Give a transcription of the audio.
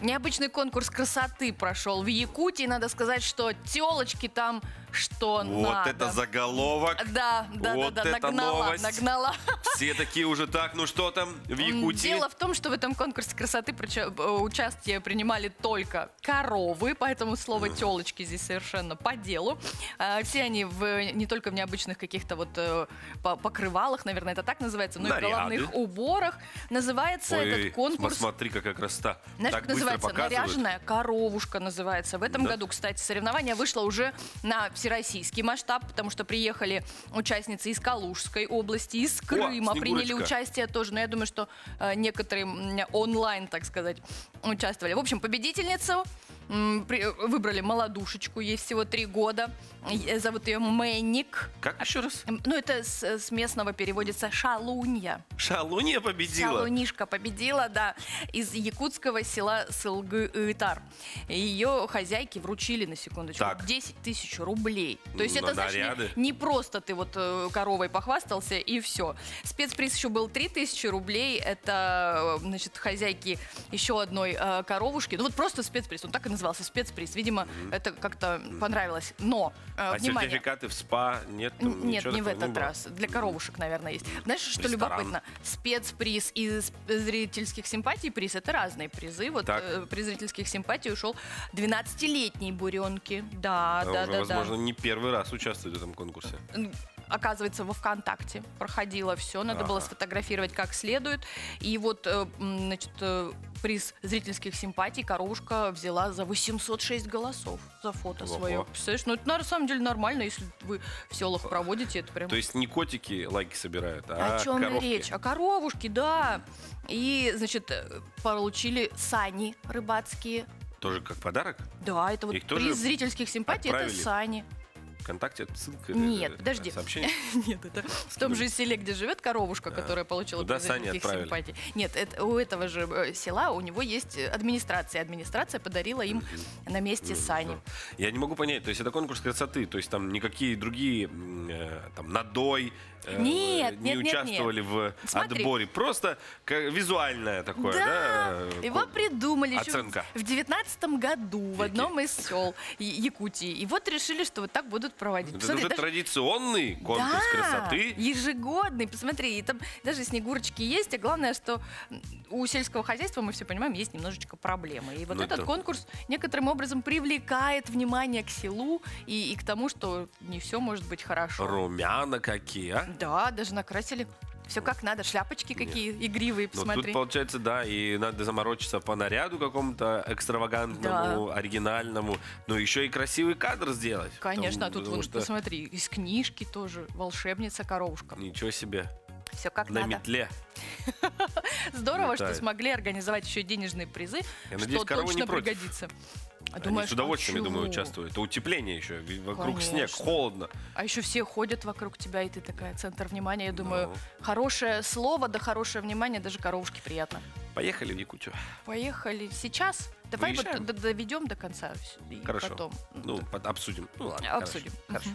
Необычный конкурс красоты прошел в Якутии. Надо сказать, что телочки там что надо. Вот это заголовок. Да, нагнала. Все такие уже так, ну что там в Якутии? Дело в том, что в этом конкурсе красоты участие принимали только коровы, поэтому слово телочки здесь совершенно по делу. Все они не только в необычных каких-то вот покрывалах, наверное, это так называется, но и в головных уборах. Называется этот конкурс... Смотри, какая красота. Так быстро. «Наряженная коровушка» называется. В этом году, кстати, соревнование вышло уже на всероссийский масштаб, потому что приехали участницы из Калужской области, из Крыма, приняли участие тоже. Но я думаю, что некоторые онлайн, так сказать, участвовали. В общем, победительницу выбрали молодушечку, ей всего 3 года. Зовут ее Мэник. Как еще раз? Ну, это с местного переводится «шалунья». Шалунья победила? Шалунишка победила, да. Из якутского села Сылгэтар. Ее хозяйки вручили, на секундочку, так. 10 000 рублей. То есть это, значит, не просто ты вот коровой похвастался и все. Спецприз еще был 3000 рублей. Это, значит, хозяйки еще одной коровушки. Ну, вот просто спецприз. Он так и назывался, спецприз. Видимо, это как-то понравилось. Но, внимание. А сертификаты в СПА нет? Нет, не в этот раз. Для коровушек, наверное, есть. Знаешь, что любопытно? Спецприз и зрительских симпатий приз — это разные призы. Вот приз зрительских симпатий ушел 12-летней буренке. Да. Возможно, не первый раз участвует в этом конкурсе. Оказывается, во ВКонтакте проходило все. Надо было сфотографировать как следует. И вот, значит, приз зрительских симпатий коровушка взяла за 806 голосов за фото свое. Представляешь? Ну, это на самом деле нормально, если вы в селах проводите это прям. То есть не котики лайки собирают, а о чем речь? О коровушке, да. И, значит, получили сани рыбацкие. Тоже как подарок? Да, это вот приз зрительских симпатий, это сани. ВКонтакте ссылка? Нет, подожди. Сообщение? Нет, это в том же селе, где живет коровушка, которая получила приз зрительских симпатий. Нет, у этого же села, у него есть администрация. Администрация подарила им на месте сани. Я не могу понять, то есть это конкурс красоты, то есть там никакие другие, там, надой, не участвовали в отборе. Просто визуальное такое, да? Его придумали еще в 19-м году в одном из сел Якутии. И вот решили, что вот так будут проводить. Это уже традиционный конкурс красоты. Ежегодный. Посмотри, и там даже снегурочки есть. А главное, что у сельского хозяйства, мы все понимаем, есть немножечко проблемы. И вот этот конкурс некоторым образом привлекает внимание к селу и к тому, что не все может быть хорошо. Румяна какие, а? Да, даже накрасили. Все как надо, шляпочки какие игривые, посмотри. Тут, получается, да, и надо заморочиться по наряду какому-то экстравагантному, оригинальному, но еще и красивый кадр сделать. Конечно, а тут вот, посмотри, из книжки тоже волшебница-коровушка. Ничего себе. Все как надо. На метле. Здорово, что смогли организовать еще денежные призы, что точно пригодится. Они с удовольствием, я думаю, участвуют. Это утепление еще, вокруг снег, холодно. А еще все ходят вокруг тебя, и ты такая, центр внимания. Я думаю, хорошее слово, да хорошее внимание, даже коровушке приятно. Поехали в Якутию. Поехали сейчас. Давай вот доведем до конца и потом. Ну, обсудим. Ну ладно, обсудим. Хорошо.